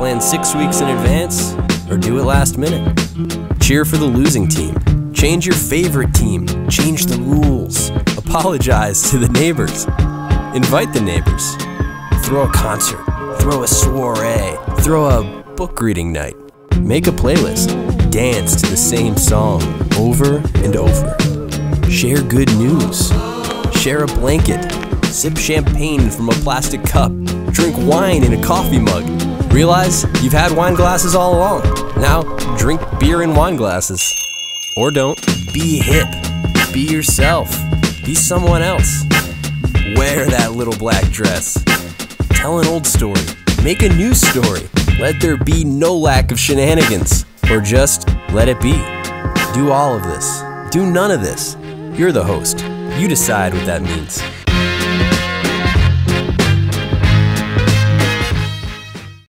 Plan 6 weeks in advance or do it last minute. Cheer for the losing team. Change your favorite team. Change the rules. Apologize to the neighbors. Invite the neighbors. Throw a concert. Throw a soiree. Throw a book reading night. Make a playlist. Dance to the same song over and over. Share good news. Share a blanket. Sip champagne from a plastic cup. Drink wine in a coffee mug. Realize you've had wine glasses all along. Now drink beer in wine glasses. Or don't. Be hip. Be yourself. Be someone else. Wear that little black dress. Tell an old story. Make a new story. Let there be no lack of shenanigans. Or just let it be. Do all of this. Do none of this. You're the host. You decide what that means.